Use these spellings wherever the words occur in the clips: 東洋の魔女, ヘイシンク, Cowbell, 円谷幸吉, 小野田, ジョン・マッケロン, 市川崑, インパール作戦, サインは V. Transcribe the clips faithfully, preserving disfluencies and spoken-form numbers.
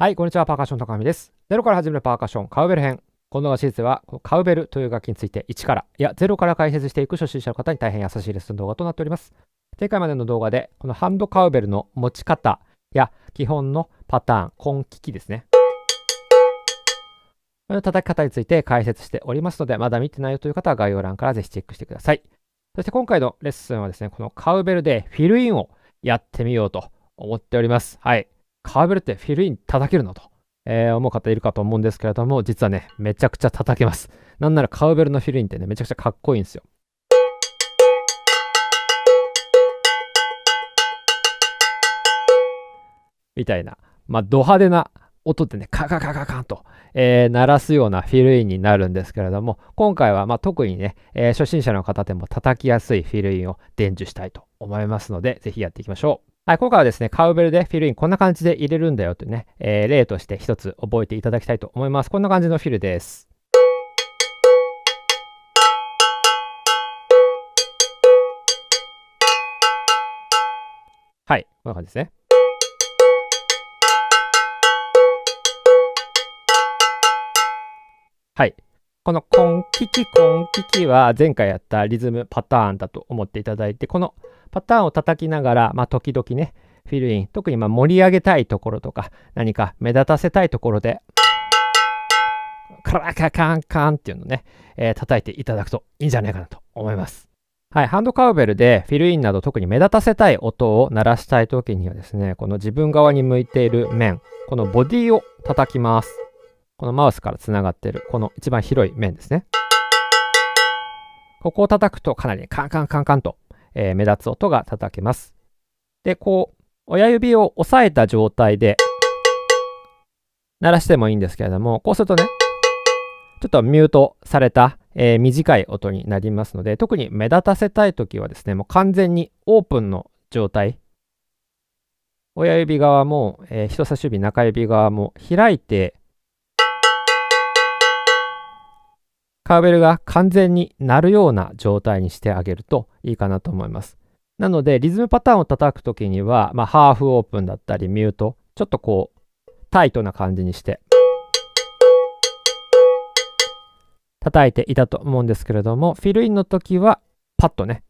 はい、こんにちは。パーカッション高見です。ゼロから始めるパーカッションカウベル編。このシリーズは、カウベルという楽器についていちから、いや、ゼロから解説していく初心者の方に大変優しいレッスン動画となっております。前回までの動画で、このハンドカウベルの持ち方や、基本のパターン、根気器ですね。この叩き方について解説しておりますので、まだ見てないよという方は概要欄からぜひチェックしてください。そして今回のレッスンはですね、このカウベルでフィルインをやってみようと思っております。はい。カウベルってフィルイン叩けるのと、えー、思う方いるかと思うんですけれども、実はね、めちゃくちゃ叩けます。なんならカウベルのフィルインってね、めちゃくちゃかっこいいんですよ。みたいな、まあ、ド派手な音でね、カカカカカンと、えー、鳴らすようなフィルインになるんですけれども、今回はまあ特にね、えー、初心者の方でも叩きやすいフィルインを伝授したいと思いますので、ぜひやっていきましょう。はい、今回はですね、カウベルでフィルインこんな感じで入れるんだよというね、えー、例として一つ覚えていただきたいと思います。こんな感じのフィルです。はい、こんな感じですね。はい。この根気器、根気器は前回やったリズムパターンだと思っていただいて、このパターンを叩きながら、まあ、時々ね、フィルイン、特にまあ盛り上げたいところとか、何か目立たせたいところで、カラカカンカンっていうのをね、えー、叩いていただくといいんじゃないかなと思います。はい、ハンドカウベルでフィルインなど特に目立たせたい音を鳴らしたいときにはですね、この自分側に向いている面、このボディを叩きます。このマウスからつながっている、この一番広い面ですね。ここを叩くとかなりカンカンカンカンと、えー、目立つ音が叩けます。で、こう、親指を押さえた状態で鳴らしてもいいんですけれども、こうするとね、ちょっとミュートされた、えー、短い音になりますので、特に目立たせたいときはですね、もう完全にオープンの状態。親指側も、えー、人差し指、中指側も開いて、カウベルが完全に鳴るような状態にしてあげるといいかなと思います。なので、リズムパターンを叩くときには、まあ、ハーフオープンだったり、ミュート、ちょっとこう、タイトな感じにして、叩いていたと思うんですけれども、フィルインのときは、パッとね、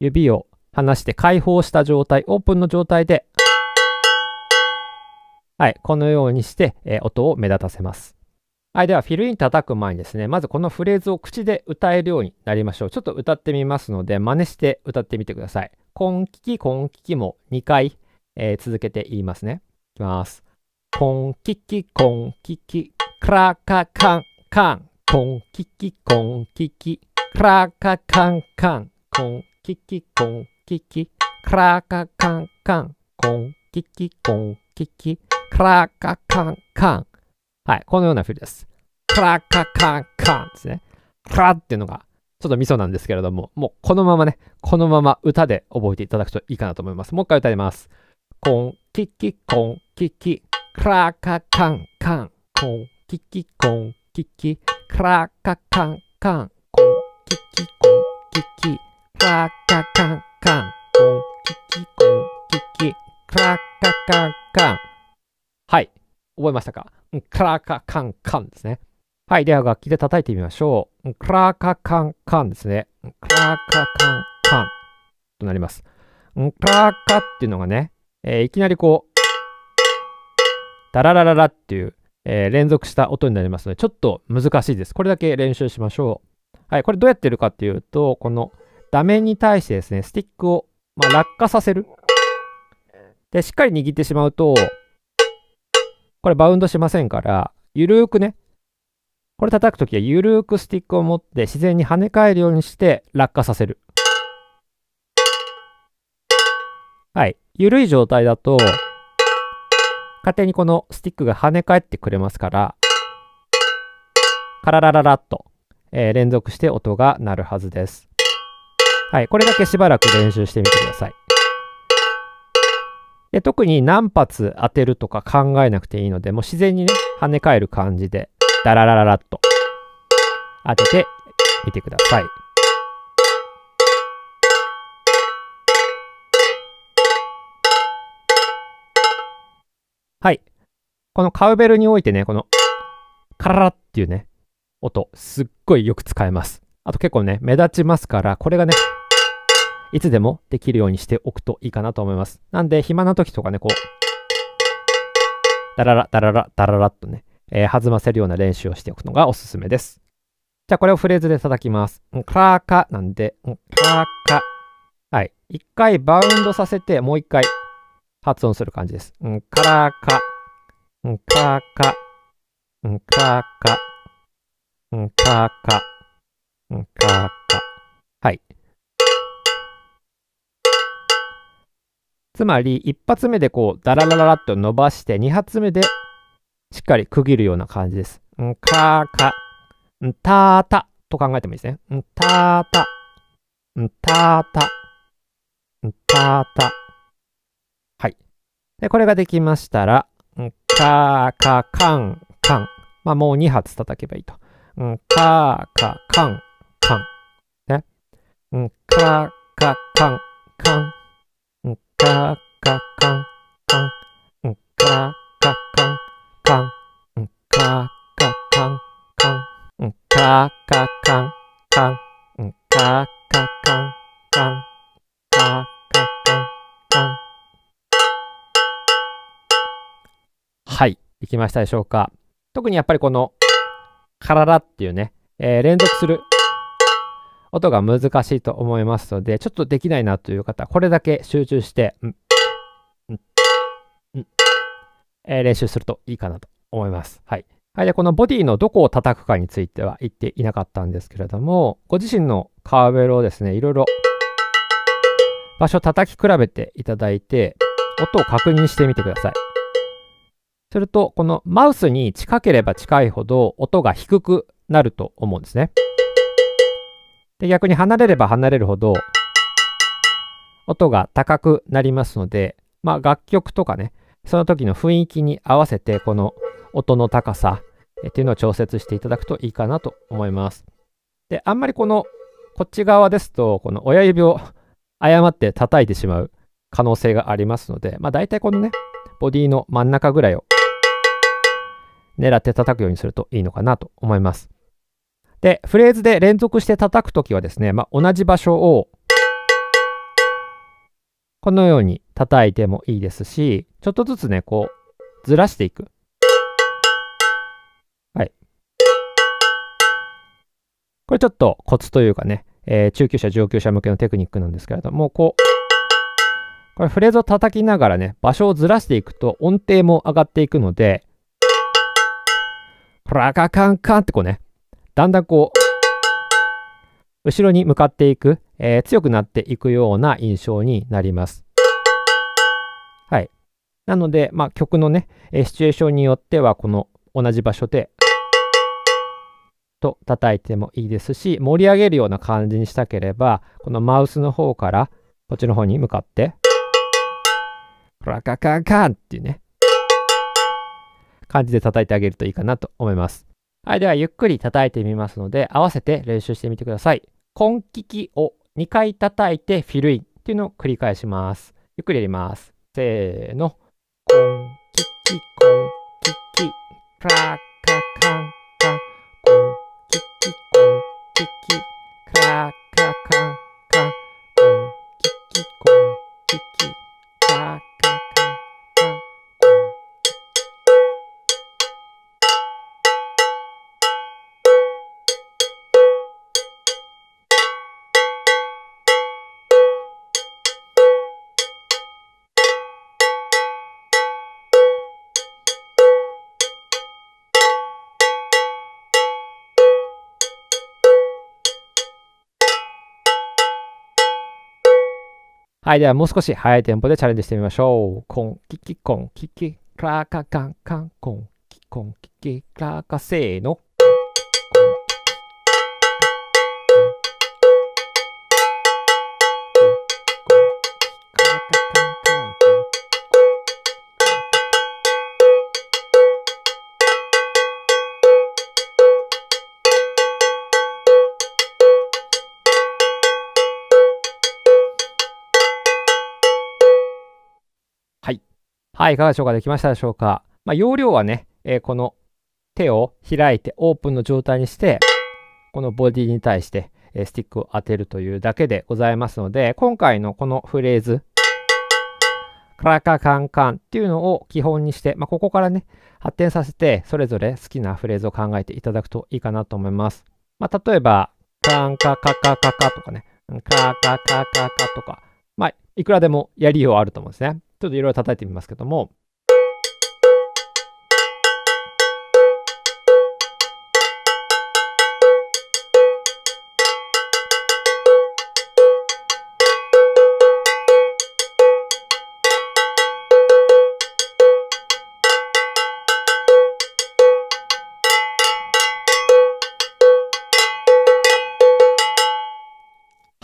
指を離して解放した状態、オープンの状態で、はい、このようにして、えー、音を目立たせます。はい、ではフィルイン叩く前にですね、まずこのフレーズを口で歌えるようになりましょう。ちょっと歌ってみますので、真似して歌ってみてください。根気器、根気器もにかい、えー、続けて言いますね。いきます。根気器、根気器、クラカカンカン。根気器、根気器、クラカカンカン。根気器、根気器、クラカカンカン。根気器、根気器、クラカカンカン。はい、このようなフィルです。クラッカカンカンですね。クラッっていうのがちょっとミソなんですけれども、もうこのままね、このまま歌で覚えていただくといいかなと思います。もう一回歌います。コンキキコンキキクラッカカンカンコンキキコンキキクラッカカンカンコンキキコンキキクラッカカンカンコンキキコンキキクラッカカンカン。はい、覚えましたか？クラカカンカンですね。はい。では楽器で叩いてみましょう。クラカカンカンですね。クラカカンカンとなります。クラカっていうのがね、えー、いきなりこう、ダララララっていう、えー、連続した音になりますので、ちょっと難しいです。これだけ練習しましょう。はい。これどうやってるかっていうと、この打面に対してですね、スティックを、まあ、落下させる。で、しっかり握ってしまうと、これバウンドしませんから、ゆるーくね、これ叩くときはゆるーくスティックを持って自然に跳ね返るようにして落下させる。はい。ゆるい状態だと、勝手にこのスティックが跳ね返ってくれますから、カララララッと、えー、連続して音が鳴るはずです。はい。これだけしばらく練習してみてください。で特に何発当てるとか考えなくていいので、もう自然にね、跳ね返る感じで、ダララララッと当ててみてください。はい。このカウベルにおいてね、このカララっていうね、音、すっごいよく使えます。あと結構ね、目立ちますから、これがね、いつでもできるようにしておくといいかなと思います。なんで、暇な時とかね、こう、ダララ、ダララ、ダララっとね、えー、弾ませるような練習をしておくのがおすすめです。じゃあ、これをフレーズで叩きます。カラーカなんで、カラーカ。はい。一回バウンドさせて、もう一回発音する感じです。カラーカ。カーカ。カーカ。カーカ。カーカ。はい。つまり、一発目でこう、ダララララッと伸ばして、二発目でしっかり区切るような感じです。カーカ。タータと考えてもいいですね。タータ。タータ。タータ。はい。で、これができましたら、カーカカンカン。まあ、もうに発叩けばいいと。カーカカンカン。ね。カーカカンカン。カーカカンカン。カーカカンカン。カーカカンカン。カーカカンカン。カーカカンカン。カーカカンカン。はい。できましたでしょうか。特にやっぱりこの、カララっていうね、えー、連続する音が難しいと思いますので、ちょっとできないなという方、これだけ集中して、んんんえー、練習するといいかなと思います。はい。はい、でこのボディのどこを叩くかについては言っていなかったんですけれども、ご自身のカーベルをですね、いろいろ場所を叩き比べていただいて、音を確認してみてください。すると、このマウスに近ければ近いほど音が低くなると思うんですね。で、逆に離れれば離れるほど音が高くなりますので、まあ、楽曲とかね、その時の雰囲気に合わせてこの音の高さっていうのを調節していただくといいかなと思います。で、あんまりこのこっち側ですと、この親指を誤って叩いてしまう可能性がありますので、まあ、大体このね、ボディの真ん中ぐらいを狙って叩くようにするといいのかなと思います。で、フレーズで連続して叩くときはですね、まあ、同じ場所をこのように叩いてもいいですし、ちょっとずつね、こうずらしていく。はい。これちょっとコツというかね、えー、中級者、上級者向けのテクニックなんですけれども、こう、これフレーズを叩きながらね、場所をずらしていくと音程も上がっていくので、カラカカンカンってこうね、だんだんこう、後ろに向かっていく、えー、強くなっていくような印象になります。はい。なので、まあ、曲のね、シチュエーションによっては、この同じ場所で、と叩いてもいいですし、盛り上げるような感じにしたければ、このマウスの方から、こっちの方に向かって、カラカカカンっていうね、感じで叩いてあげるといいかなと思います。はい、ではゆっくり叩いてみますので、合わせて練習してみてください。根気器をにかい叩いてフィルインっていうのを繰り返します。ゆっくりやります。せーの。根気器、根気器、クラカカンカン。根気器、根気器、クラカカンカン。根気器、根気器、クラカカン。はい。では、もう少し速いテンポでチャレンジしてみましょう。コンキキコンキキ、クラカカンカン、コンキコンキキ、クラカ、せーの。はい、いかがでしょうか。できましたでしょうか。まあ、容量はね、えー、この手を開いてオープンの状態にして、このボディに対してスティックを当てるというだけでございますので、今回のこのフレーズ、カラカカンカンっていうのを基本にして、まあ、ここからね、発展させて、それぞれ好きなフレーズを考えていただくといいかなと思います。まあ、例えば、カンカカカカカとかね、カカカカカとか、まあ、いくらでもやりようあると思うんですね。ちょっといろいろ叩いてみますけども、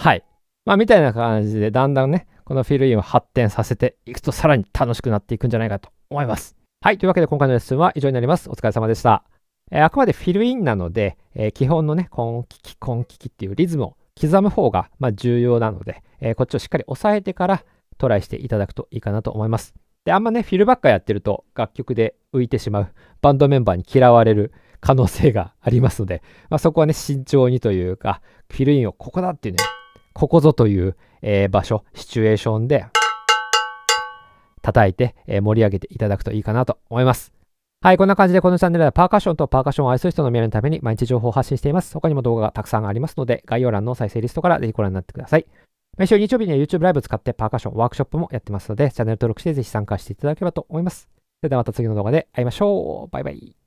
はい。まあ、みたいな感じで、だんだんね、このフィルインを発展させていくと、さらに楽しくなっていくんじゃないかと思います。はい。というわけで、今回のレッスンは以上になります。お疲れ様でした。えー、あくまでフィルインなので、えー、基本のね、コンキキ、コンキキっていうリズムを刻む方が、まあ、重要なので、えー、こっちをしっかり押さえてからトライしていただくといいかなと思います。で、あんまね、フィルばっかやってると、楽曲で浮いてしまう、バンドメンバーに嫌われる可能性がありますので、まあ、そこはね、慎重にというか、フィルインをここだっていうね、ここぞという、えー、場所、シチュエーションで叩いて、えー、盛り上げていただくといいかなと思います。はい、こんな感じでこのチャンネルではパーカッションとパーカッションを愛する人の未来のために毎日情報を発信しています。他にも動画がたくさんありますので、概要欄の再生リストからぜひご覧になってください。毎週日曜日には YouTube ライブを使ってパーカッションワークショップもやってますので、チャンネル登録してぜひ参加していただければと思います。それではまた次の動画で会いましょう。バイバイ。